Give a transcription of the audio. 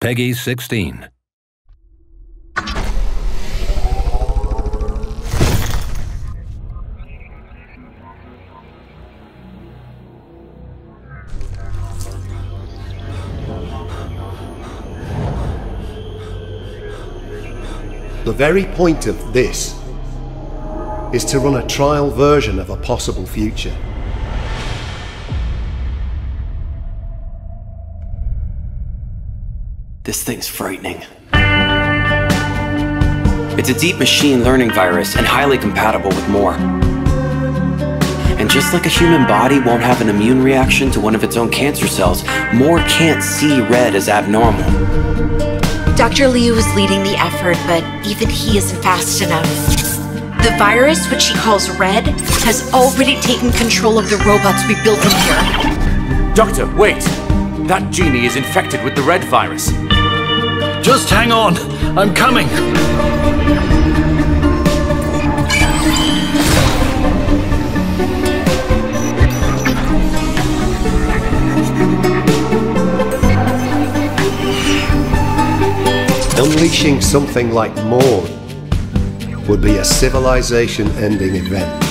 PEGI 16. The very point of this is to run a trial version of a possible future. This thing's frightening. It's a deep machine learning virus and highly compatible with Moore. And just like a human body won't have an immune reaction to one of its own cancer cells, Moore can't see red as abnormal. Dr. Liu is leading the effort, but even he isn't fast enough. The virus, which he calls Red, has already taken control of the robots we built in here. Doctor, wait! That genie is infected with the Red virus. Just hang on, I'm coming! Unleashing something like Moore would be a civilization-ending event.